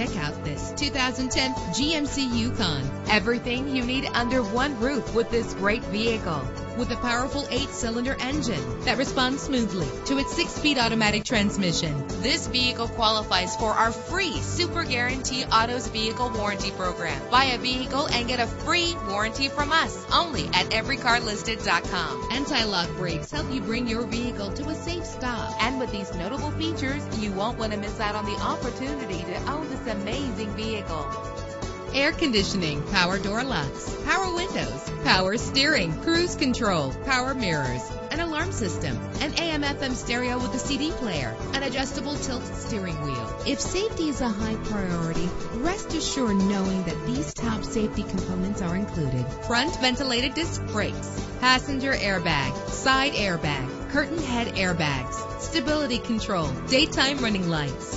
Check out this 2010 GMC Yukon. Everything you need under one roof with this great vehicle. With a powerful 8-cylinder engine that responds smoothly to its 6-speed automatic transmission. This vehicle qualifies for our free Super Guarantee Autos Vehicle Warranty Program. Buy a vehicle and get a free warranty from us only at everycarlisted.com. Anti-lock brakes help you bring your vehicle to a safe stop. And with these notable features, you won't want to miss out on the opportunity to own this amazing vehicle. Air conditioning, power door locks, power windows, power steering, cruise control, power mirrors, an alarm system, an AM/FM stereo with a CD player, an adjustable tilt steering wheel. If safety is a high priority, rest assured knowing that these top safety components are included. Front ventilated disc brakes, passenger airbag, side airbag, curtain head airbags, stability control, daytime running lights.